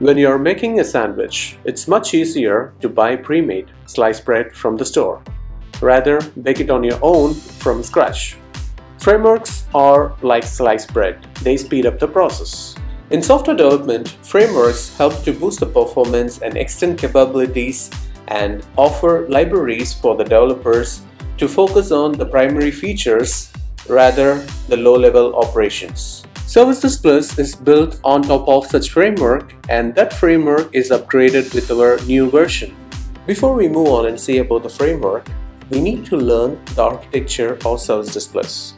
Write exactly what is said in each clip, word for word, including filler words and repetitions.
When you are making a sandwich, it's much easier to buy pre-made sliced bread from the store. Rather, bake it on your own from scratch. Frameworks are like sliced bread, they speed up the process. In software development, frameworks help to boost the performance and extend capabilities and offer libraries for the developers to focus on the primary features rather the low-level operations. ServiceDesk Plus is built on top of such framework, and that framework is upgraded with our new version. Before we move on and see about the framework, we need to learn the architecture of ServiceDesk Plus.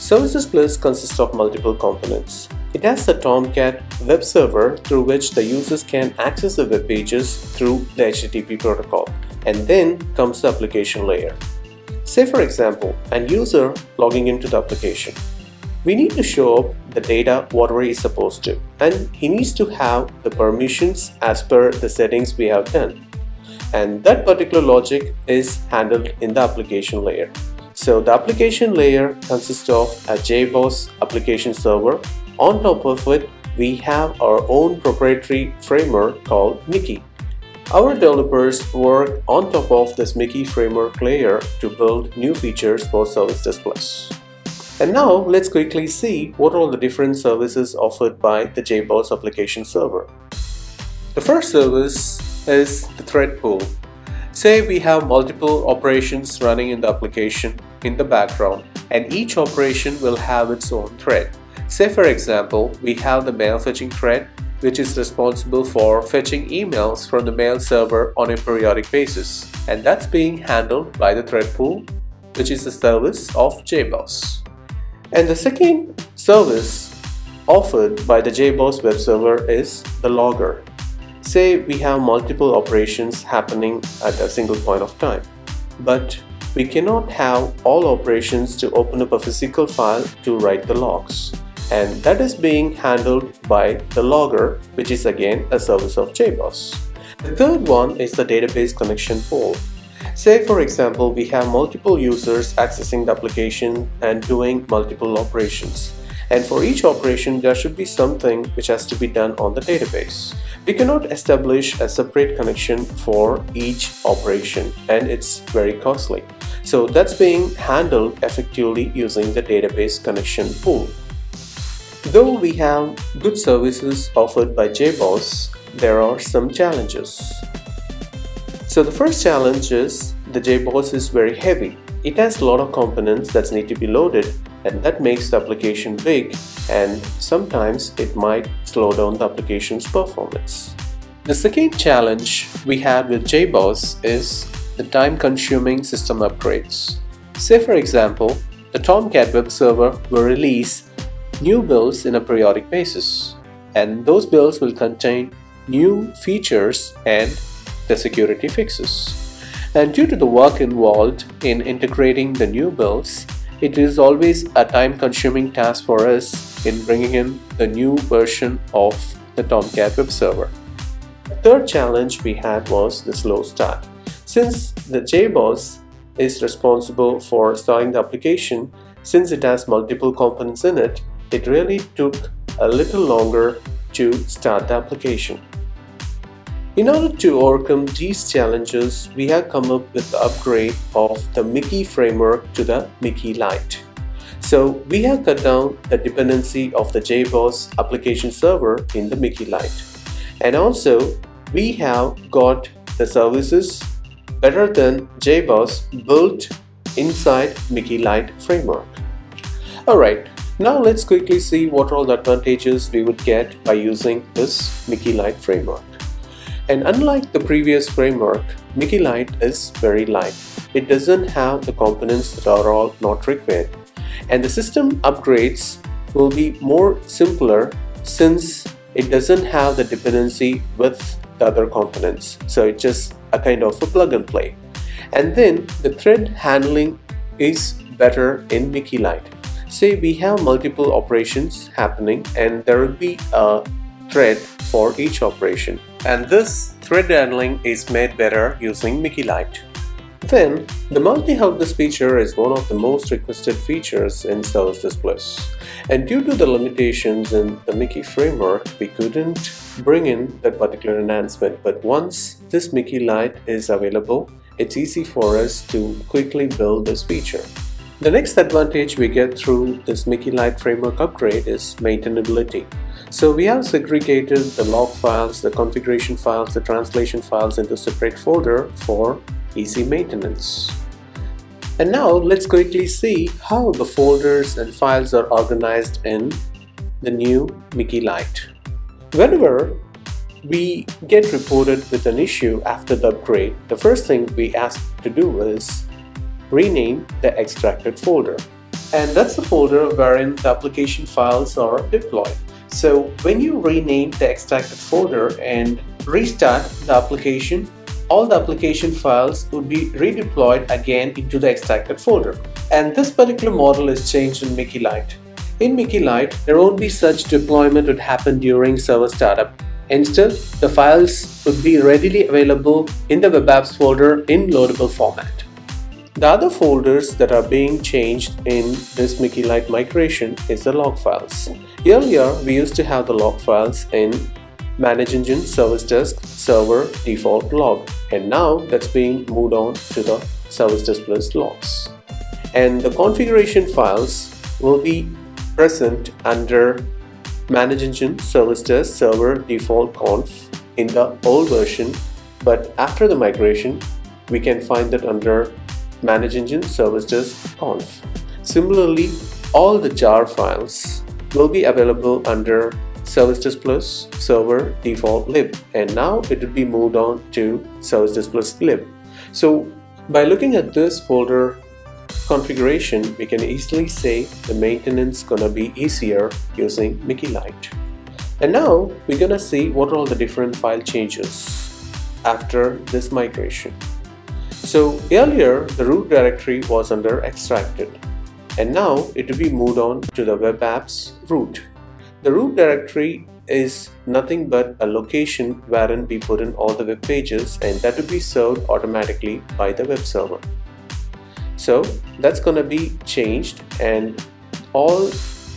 ServiceDesk Plus consists of multiple components. It has the Tomcat web server through which the users can access the web pages through the H T T P protocol, and then comes the application layer. Say for example, an user logging into the application. We need to show up the data whatever he is supposed to, and he needs to have the permissions as per the settings we have done. And that particular logic is handled in the application layer. So the application layer consists of a JBoss application server. On top of it, we have our own proprietary framework called Mickey. Our developers work on top of this Mickey framework layer to build new features for ServiceDesk Plus. And now let's quickly see what are the different services offered by the JBoss application server. The first service is the thread pool. Say we have multiple operations running in the application in the background, and each operation will have its own thread. Say for example, we have the mail fetching thread, which is responsible for fetching emails from the mail server on a periodic basis, and that's being handled by the thread pool, which is the service of JBoss. And the second service offered by the JBoss web server is the logger. Say we have multiple operations happening at a single point of time, but we cannot have all operations to open up a physical file to write the logs, and that is being handled by the logger, which is again a service of JBoss. The third one is the database connection pool. Say for example, we have multiple users accessing the application and doing multiple operations. And for each operation, there should be something which has to be done on the database. We cannot establish a separate connection for each operation, and it's very costly. So that's being handled effectively using the database connection pool. Though we have good services offered by JBoss, there are some challenges. So the first challenge is the JBoss is very heavy. It has a lot of components that need to be loaded, and that makes the application big, and sometimes it might slow down the application's performance. The second challenge we had with JBoss is the time-consuming system upgrades. Say for example, the Tomcat web server will release new builds in a periodic basis, and those builds will contain new features and the security fixes. And due to the work involved in integrating the new builds, it is always a time-consuming task for us in bringing in the new version of the Tomcat web server. The third challenge we had was the slow start. Since the JBoss is responsible for starting the application, since it has multiple components in it, it really took a little longer to start the application. In order to overcome these challenges, we have come up with the upgrade of the Mickey framework to the MickeyLite. So we have cut down the dependency of the JBoss application server in the MickeyLite. And also, we have got the services better than JBoss built inside MickeyLite framework. Alright, now let's quickly see what all the advantages we would get by using this MickeyLite framework. And unlike the previous framework, MickeyLite is very light. It doesn't have the components that are all not required. And the system upgrades will be more simpler since it doesn't have the dependency with the other components. So it's just a kind of a plug and play. And then the thread handling is better in MickeyLite. Say we have multiple operations happening, and there will be a thread for each operation, and this thread handling is made better using MickeyLite. Then, the multi-helpless feature is one of the most requested features in ServiceDesk Plus, and due to the limitations in the Mickey framework, we couldn't bring in that particular enhancement. But once this MickeyLite is available, it's easy for us to quickly build this feature. The next advantage we get through this MickeyLite framework upgrade is maintainability. So we have segregated the log files, the configuration files, the translation files into a separate folder for easy maintenance. And now let's quickly see how the folders and files are organized in the new MickeyLite. Whenever we get reported with an issue after the upgrade, the first thing we ask to do is rename the extracted folder, and that's the folder wherein the application files are deployed. So when you rename the extracted folder and restart the application, all the application files would be redeployed again into the extracted folder. And this particular model is changed in MickeyLite. In MickeyLite, there won't be such deployment would happen during server startup. Instead, the files would be readily available in the web apps folder in loadable format. The other folders that are being changed in this MickeyLite migration is the log files. Earlier, we used to have the log files in ManageEngine, ServiceDesk, Server, Default Log, and now that's being moved on to the ServiceDesk Plus logs. And the configuration files will be present under ManageEngine, ServiceDesk, Server, Default Conf in the old version, but after the migration, we can find that under ManageEngine, ServiceDesk, Conf. Similarly, all the jar files will be available under ServiceDesk Plus, Server, Default, Lib, and now it will be moved on to ServiceDesk Plus Lib. So by looking at this folder configuration, we can easily say the maintenance gonna be easier using MickeyLite. And now we're gonna see what are all the different file changes after this migration. So earlier, the root directory was under extracted, and now it will be moved on to the web apps root. The root directory is nothing but a location wherein we put in all the web pages, and that will be served automatically by the web server. So that's going to be changed, and all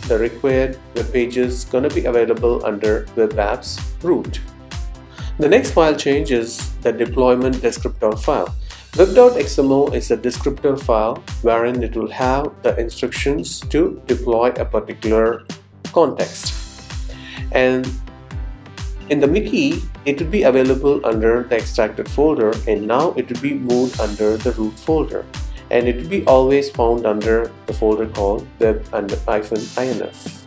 the required web pages are going to be available under web apps root. The next file change is the deployment descriptor file. web dot x m l is a descriptor file wherein it will have the instructions to deploy a particular context. And in the Mickey, it will be available under the extracted folder, and now it will be moved under the root folder. And it will be always found under the folder called web dash inf.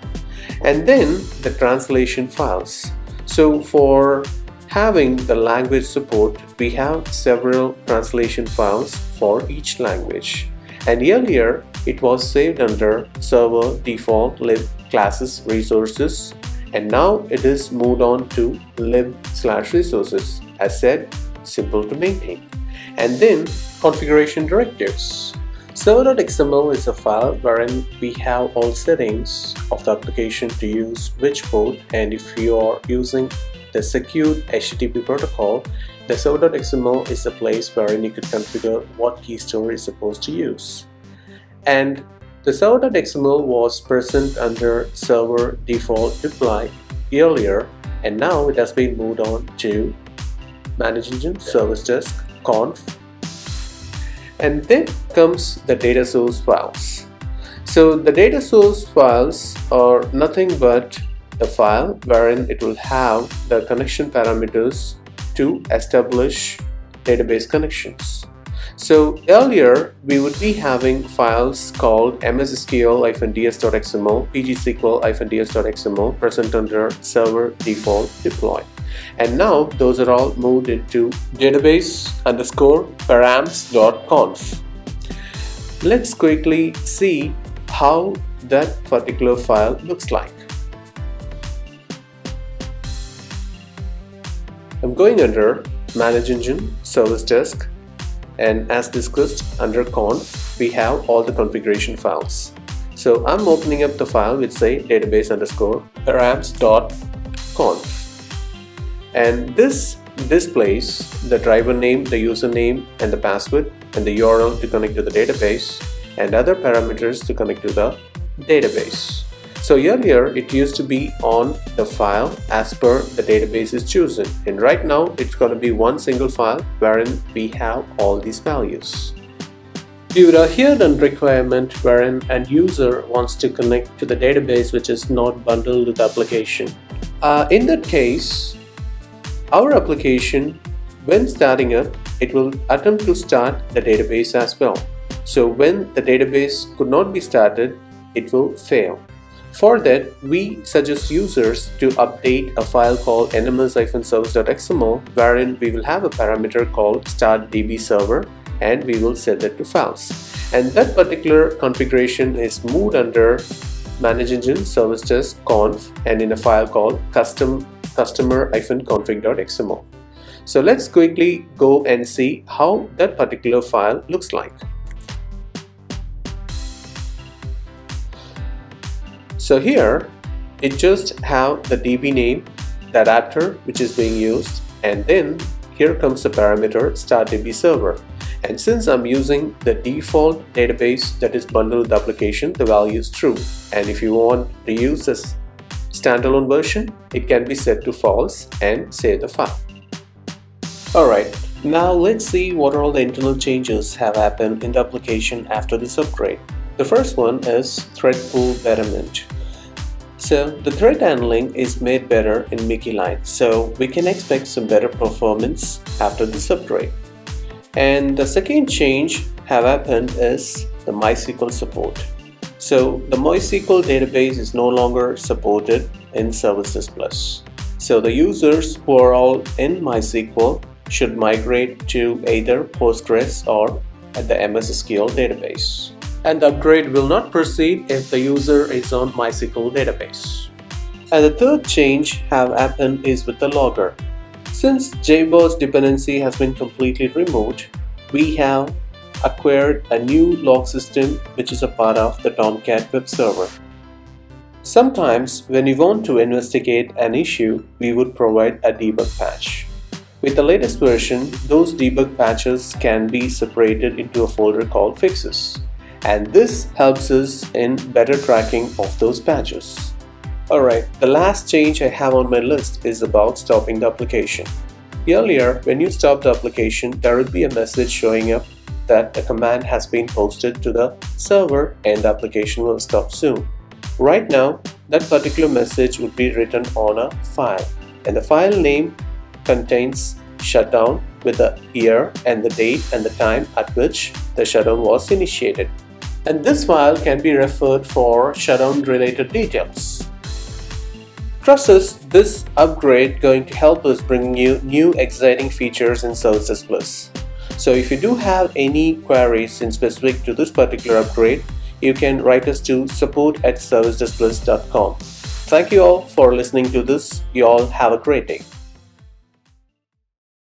And then the translation files. So for having the language support, we have several translation files for each language, and earlier it was saved under server, default, lib, classes, resources, and now it is moved on to lib slash resources. As said, simple to maintain. And then configuration directives. Server dot x m l is a file wherein we have all settings of the application to use which port, and if you are using the secure H T T P protocol, the server dot x m l is the place wherein you could configure what key store is supposed to use. And the server dot x m l was present under server default deploy earlier, and now it has been moved on to ManageEngine, ServiceDesk, Conf. And then comes the data source files. So the data source files are nothing but the file wherein it will have the connection parameters to establish database connections. So earlier we would be having files called m s s q l dash d s dot x m l, p g dash sql dash d s dot x m l present under server default deploy. And now those are all moved into database underscore params dot conf. Let's quickly see how that particular file looks like. I'm going under ManageEngine, ServiceDesk, and as discussed under conf, we have all the configuration files. So I'm opening up the file which say database underscore params.conf, and this displays the driver name, the username, and the password, and the U R L to connect to the database, and other parameters to connect to the database. So earlier it used to be on the file as per the database is chosen, and right now it's going to be one single file wherein we have all these values. We would adhere a requirement wherein a user wants to connect to the database which is not bundled with application. Uh, in that case, our application, when starting up, it will attempt to start the database as well. So when the database could not be started, it will fail. For that, we suggest users to update a file called n m s service dot x m l, wherein we will have a parameter called start d b server, and we will set that to files. And that particular configuration is moved under ManageEngine service desk conf and in a file called custom customer dash config dot x m l. So let's quickly go and see how that particular file looks like. So here it just have the D B name, the adapter which is being used, and then here comes the parameter start d b server. And since I'm using the default database that is bundled with the application, the value is true. And if you want to use this standalone version, it can be set to false and save the file. Alright, now let's see what all the internal changes have happened in the application after this upgrade. The first one is thread pool betterment. So the thread handling is made better in MickeyLite, so we can expect some better performance after this upgrade. And the second change have happened is the MySQL support. So the MySQL database is no longer supported in ServiceDesk Plus. So the users who are all in MySQL should migrate to either Postgres or the M S S Q L database. And the upgrade will not proceed if the user is on MySQL database. And the third change have happened is with the logger. Since JBoss dependency has been completely removed, we have acquired a new log system which is a part of the Tomcat web server. Sometimes when we want to investigate an issue, we would provide a debug patch. With the latest version, those debug patches can be separated into a folder called fixes, and this helps us in better tracking of those patches. Alright, the last change I have on my list is about stopping the application. Earlier, when you stop the application, there would be a message showing up that the command has been posted to the server and the application will stop soon. Right now, that particular message would be written on a file, and the file name contains shutdown with the year and the date and the time at which the shutdown was initiated. And this file can be referred for shutdown related details. Trust us, this upgrade going to help us bring you new exciting features in ServiceDesk Plus. So if you do have any queries in specific to this particular upgrade, you can write us to support at service desk plus dot com. Thank you all for listening to this. You all have a great day.